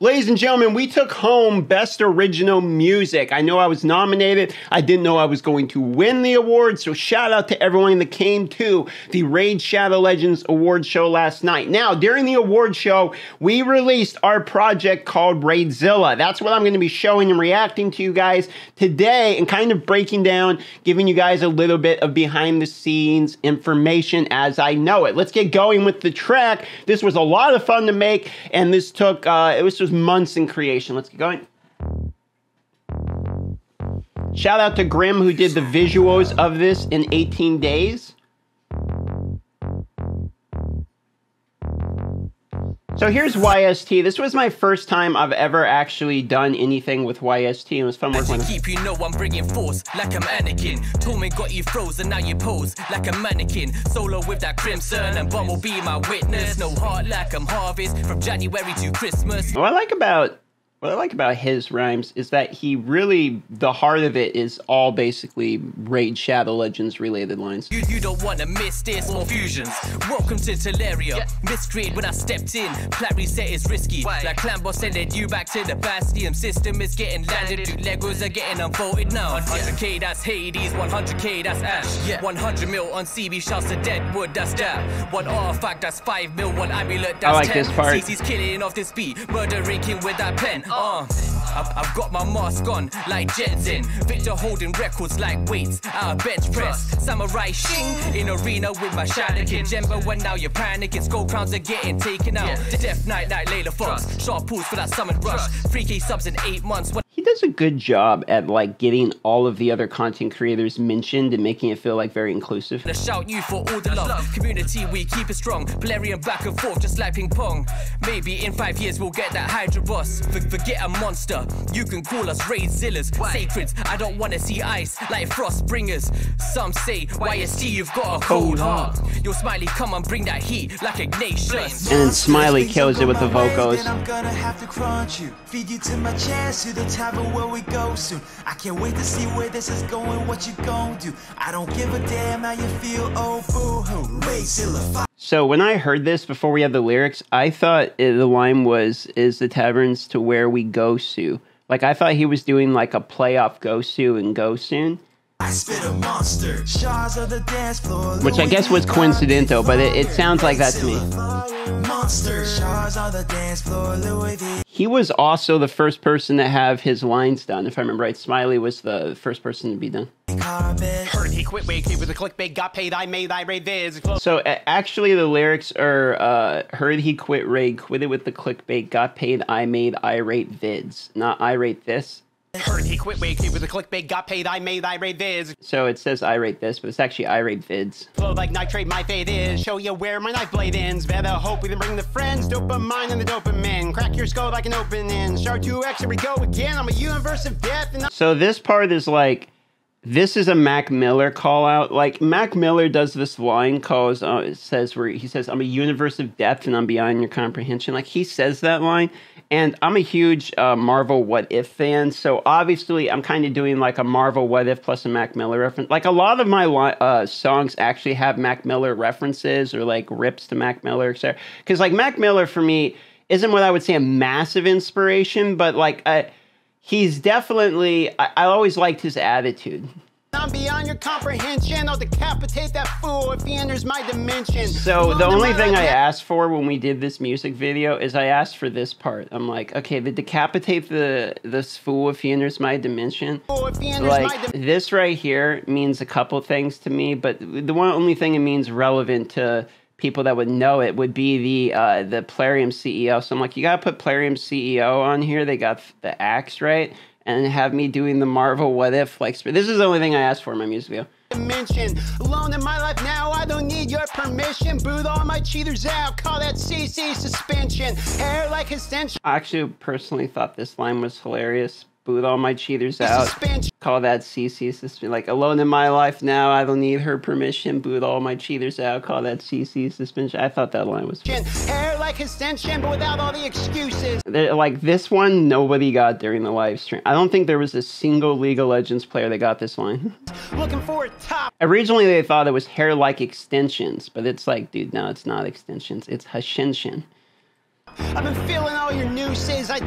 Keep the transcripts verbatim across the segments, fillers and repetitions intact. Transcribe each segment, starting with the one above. Ladies and gentlemen, we took home Best Original Music. I know I was nominated. I didn't know I was going to win the award, so shout out to everyone that came to the Raid Shadow Legends award show last night. Now, during the award show, we released our project called Raidzilla. That's what I'm going to be showing and reacting to you guys today and kind of breaking down, giving you guys a little bit of behind the scenes information as I know it. Let's get going with the track. This was a lot of fun to make, and this took, uh, it was just months in creation. Let's get going. Shout out to Grimm, who did the visuals of this in eighteen days. So here's Y S T. This was my first time I've ever actually done anything with Y S T. It was fun working with him. You know I'm bringing force like a mannequin. Torment got you frozen, now you pose like a mannequin. Solo with that crimson and bomb will be my witness. No heart like I'm harvest from January to Christmas. What I like about what I like about his rhymes is that he really, the heart of it is all basically Raid Shadow Legends related lines. You, you don't want to miss this, more fusions. Welcome to Teleria. Yeah. Miscreed when I stepped in. Plarium set is risky. Why? Like Clambo sending you back to the Bastion. System is getting landed. Dude, Legos are getting unfolded now. one hundred K, that's Hades. one hundred K, that's Ash. Yeah. one hundred mil on C B, shouts to Deadwood, that's that. One artifact, that's five mil. One amulet, that's I like ten. This part. C C's killing off this beat. Murder raking with that pen. Uh, I've got my mask on like Jensen. Victor holding records like weights out of bench press. Samurai shing in arena with my shuriken. Jemba when now you're panicking. Skull crowns are getting taken out. Yeah. Death Knight like Layla Fox. Sharp pulls for that summon rush. three K subs in eight months. When he does a good job at like getting all of the other content creators mentioned and making it feel like very inclusive. I shout you for all the love. Community, we keep it strong. Plarium back and forth just like ping pong. Maybe in five years we'll get that Hydra boss. Forget a monster. You can call us Raidzillas. Sacreds. I don't want to see ice like Frostbringers. Some say Y S T, you've got a cold heart. Your Smiley, come and bring that heat like Ignatius. And then Smiley kills it with the vocals. I'm gonna have to crunch you. Feed you to my chest to the top. Where we go soon, I can't wait to see where this is going. What you gonna do? I don't give a damn how you feel. Oh, boo-hoo. Raidzilla. So when I heard this before we had the lyrics, I thought the line was "is the taverns to where we go soon." Like I thought he was doing like a playoff "go soon" and "go soon." I spit a monster. Shars of the dance floor. Which I guess was coincidental, but it, it sounds like that to me. Monster. Shars on the dance floor. Louis. He was also the first person to have his lines done. If I remember right, Smiley was the first person to be done. Heard he quit waking with a clickbait, got paid, I made, I raid this. So actually the lyrics are, uh, heard he quit raid, quit it with the clickbait, got paid, I made, I rate vids. Not I rate this. Heard he quit waking with a clickbait, got paid, I made, I rate vids. So it says I rate this, but it's actually I rate vids. Flow like nitrate, my fate is. Show you where my knife blade ends. Better hope we can bring the friends. Dopamine and the dopamine. Crack your skull like an open end. Shard two X, here we go again. I'm a universe of death. And so this part is like, this is a Mac Miller call out. Like Mac Miller does this line calls, uh, it says where he says, I'm a universe of depth and I'm beyond your comprehension. Like he says that line. And I'm a huge uh, Marvel What If fan, so obviously I'm kind of doing like a Marvel What If plus a Mac Miller reference. Like a lot of my uh, songs actually have Mac Miller references or like rips to Mac Miller, et cetera. Because like Mac Miller for me isn't what I would say a massive inspiration, but like uh, he's definitely, I, I always liked his attitude. I'm beyond your comprehension. I'll decapitate that fool if he enters my dimension. So the only thing I asked for when we did this music video is I asked for this part. I'm like, okay, the decapitate the this fool if he enters my dimension. Like this right here means a couple things to me, but the one only thing it means relevant to people that would know it would be the uh, the Plarium C E O. So I'm like, you gotta put Plarium C E O on here. They got the axe right. And have me doing the Marvel What If, like, this is the only thing I asked for in my music video. Dimension, alone in my life now, I don't need your permission. Boot all my cheaters out, call that C C suspension. Hair like extension. I actually personally thought this line was hilarious. Boot all my cheaters out, suspension. Call that C C suspension. Like, alone in my life now, I don't need her permission. Boot all my cheaters out, call that C C suspension. I thought that line was funny. Hair like extension, but without all the excuses. They're, like, this one, nobody got during the live stream. I don't think there was a single League of Legends player that got this line. Looking for a top. Originally, they thought it was hair like extensions, but it's like, dude, no, it's not extensions. It's Hashinshin. I've been feeling all your nooses. I,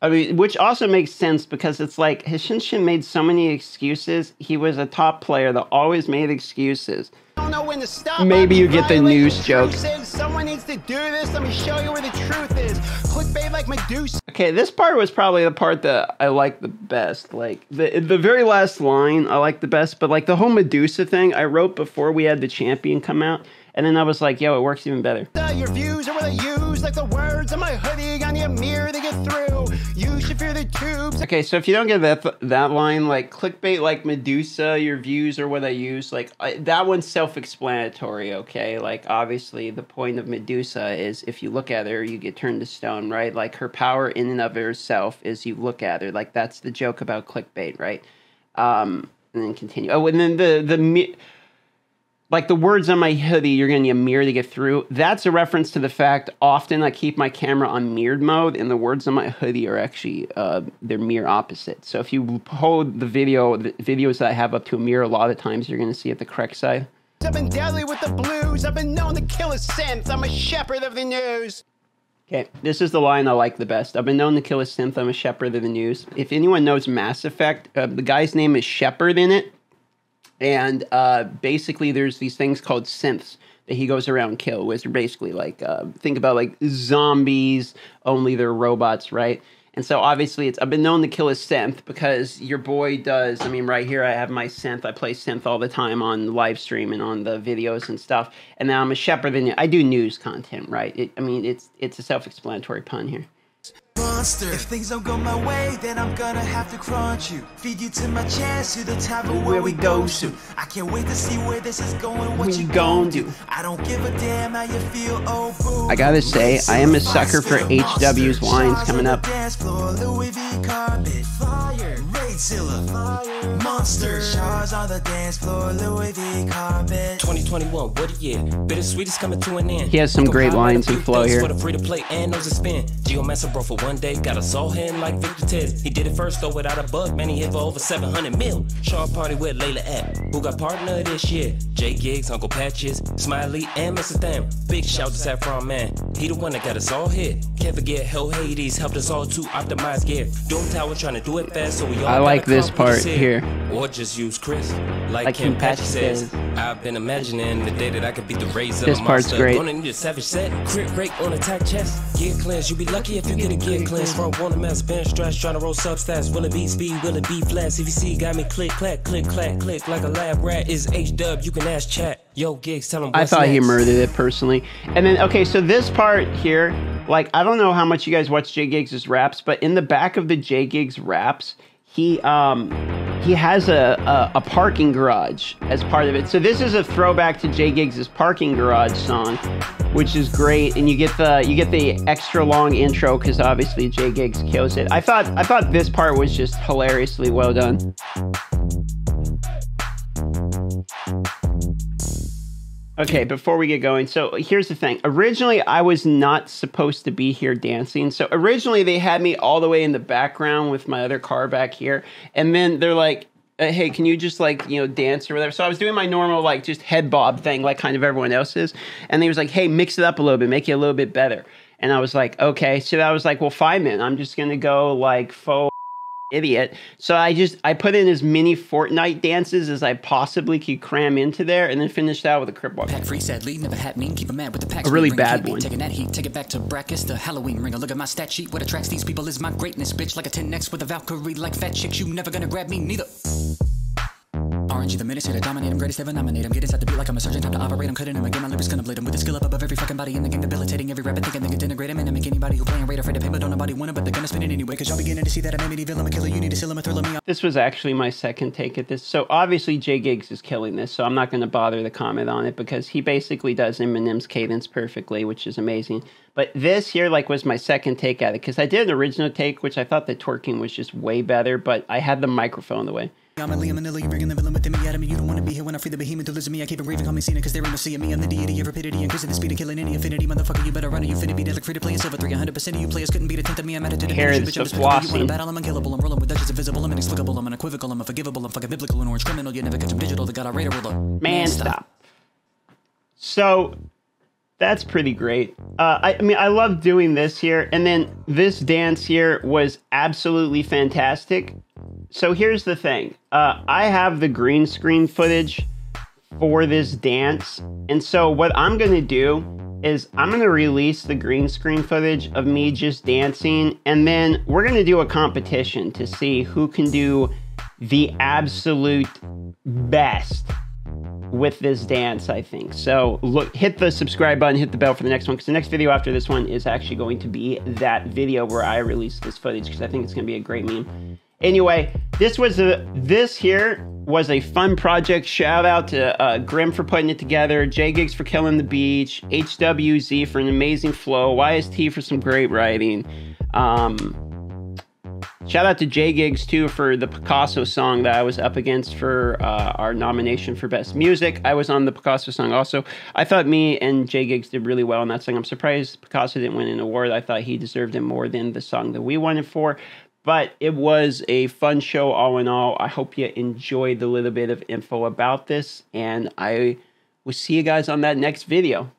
I mean, which also makes sense because it's like Hashinshin made so many excuses. He was a top player that always made excuses. I don't know when to stop. Maybe you get the news joke. Someone needs to do this. Let me show you where the truth is. Clickbait like Medusa. Okay, this part was probably the part that I liked the best. Like the the very last line I liked the best, but like the whole Medusa thing I wrote before we had the champion come out. And then I was like, yo, it works even better. Your views are what I use, like the words on my hoodie, on your mirror to get through. You should fear the tubes. Okay, so if you don't get that th that line, like clickbait like Medusa, your views are what I use, like I, that one's self-explanatory, okay? Like obviously the point of Medusa is if you look at her, you get turned to stone, right? Like her power in and of herself is you look at her. Like that's the joke about clickbait, right? Um, and then continue. Oh, and then the... the Like the words on my hoodie, you're going to need a mirror to get through. That's a reference to the fact often I keep my camera on mirrored mode and the words on my hoodie are actually, uh, they're mirror opposite. So if you hold the video, the videos that I have up to a mirror, a lot of times you're going to see it the correct side. I've been deadly with the blues. I've been known to kill a synth. I'm a shepherd of the news. Okay, this is the line I like the best. I've been known to kill a synth. I'm a shepherd of the news. If anyone knows Mass Effect, uh, the guy's name is Shepard in it. And uh, basically, there's these things called synths that he goes around and kill, which are basically like, uh, think about like zombies, only they're robots, right? And so obviously, it's I've been known to kill a synth because your boy does, I mean, right here, I have my synth. I play synth all the time on live stream and on the videos and stuff. And now I'm a shepherd. And I do news content, right? It, I mean, it's, it's a self-explanatory pun here. Monster. If things don't go my way, then I'm gonna have to crunch you. Feed you to my chance to the type of where we go to. I can't wait to see where this is going, what you gonna do. I don't give a damn how you feel, oh boo. I gotta say, I am a sucker for H W's lines coming up. Louis V carpet, fire, Raidzilla, monster. Charles on the dance floor, Louis V carpet. twenty twenty-one, what a year. Bittersweet is coming to an end. He has some great lines and flow here. For the free to play and knows a spin. Geo Messer bro for one day, got a soul hand like Victor Ted. He did it first though without a bug, man he hit for over seven hundred mil. Charles party with Layla F, who got partner this year. J Giggs, Uncle Patches, Smiley and Mister Sam. Big shout to Zafron man, he the one that got us all hit. Can't forget Hell Hades helped us all to optimize gear. Doom Tower trying to do it fast so we all I like this part here. Or just use Chris, like, like Kim Patches says. I've been imagining the day that I could beat the Razor. This part's great. Gonna need a savage set, crit rake on attack chest. Gear cleanse, you be lucky if you get a gear cleanse. Front one mass bench stretch, trying to roll substats. Will it be speed? Will it be flash? If you see, got me click, clack, click, clack, click like a lab rat. Is H-dub? You can ask chat. Yo, Giggs, tell him. I thought next. He murdered it personally. And then okay, so this part here, like I don't know how much you guys watch J Giggs' raps, but in the back of the J Giggs raps, he um he has a, a a parking garage as part of it. So this is a throwback to J Giggs' parking garage song, which is great, and you get the you get the extra long intro because obviously J Giggs kills it. I thought I thought this part was just hilariously well done. Okay, before we get going, so here's the thing. Originally, I was not supposed to be here dancing. So originally, they had me all the way in the background with my other car back here, and then they're like, hey, can you just like, you know, dance or whatever? So I was doing my normal like just head bob thing like kind of everyone else's. And he was like, hey, mix it up a little bit, make it a little bit better. And I was like, okay. So I was like, well, fine then. I'm just going to go like faux idiot. So I just, I put in as many Fortnite dances as I possibly could cram into there and then finished out with a crib walk. Pack free, sadly, never happening. Keep a mad with the pack. A really bad one. Taking that heat, take it back to brackets, the Halloween ringer. Look at my stat sheet. What attracts these people is my greatness, bitch. Like a ten X with a Valkyrie, like fat chicks. You never gonna grab me, neither. R N G the minutes here to dominate, I'm greatest ever nominate, I'm get inside the beat like I'm a surgeon, time to operate, I'm cutting him again, my lyrics gonna bleed him with a skill up above every fucking body in the game, debilitating every rapper thinking they can denigrate him, and I make anybody who playing Raid afraid to pay, but don't nobody want him, but they're gonna spin it anyway, cause y'all beginning to see that I'm enemy villain, I'm a killer, you need to seal him, a thriller me off. This was actually my second take at this, so obviously J Giggs is killing this, so I'm not gonna bother to comment on it, because he basically does Eminem's cadence perfectly, which is amazing. But this here like was my second take at it, cause I did an original take, which I thought the twerking was just way better, but I had the microphone in the way. I'm a Liam Manila, you bringing the villain within me out of me. You don't want to be here when I free the behemoth to listen me. I keep it raving, call me Cena, cause they're in the sea of me. I'm the deity of rapidity, and cause of the speed of killing any infinity. Motherfucker, you better run it, you finna be dead like free to play in silver. three hundred percent of you players couldn't beat a tenth of me. I'm attitude and energy, bitch, I'm just pissed. You wanna battle, I'm unkillable, I'm rolling with Dutch, invisible, I'm inexplicable, I'm unequivocal, I'm unforgivable, I'm fucking biblical, and orange criminal. You never catch them digital, they got a radar roller. Man, stop. So That's pretty great. Uh, I, I mean, I love doing this here. And then this dance here was absolutely fantastic. So here's the thing. Uh, I have the green screen footage for this dance. And so what I'm gonna do is I'm gonna release the green screen footage of me just dancing. And then we're gonna do a competition to see who can do the absolute best with this dance, I think. So look, hit the subscribe button, hit the bell for the next one, because the next video after this one is actually going to be that video where I release this footage, because I think it's gonna be a great meme. Anyway, this was a, this here was a fun project. Shout out to uh, Grimm for putting it together, J Giggs for killing the beach, H W Z for an amazing flow, Y S T for some great writing. Um, Shout out to J Giggs too for the Picasso song that I was up against for uh, our nomination for Best Music. I was on the Picasso song also. I thought me and J Giggs did really well on that song. I'm surprised Picasso didn't win an award. I thought he deserved it more than the song that we won it for. But it was a fun show all in all. I hope you enjoyed the little bit of info about this, and I will see you guys on that next video.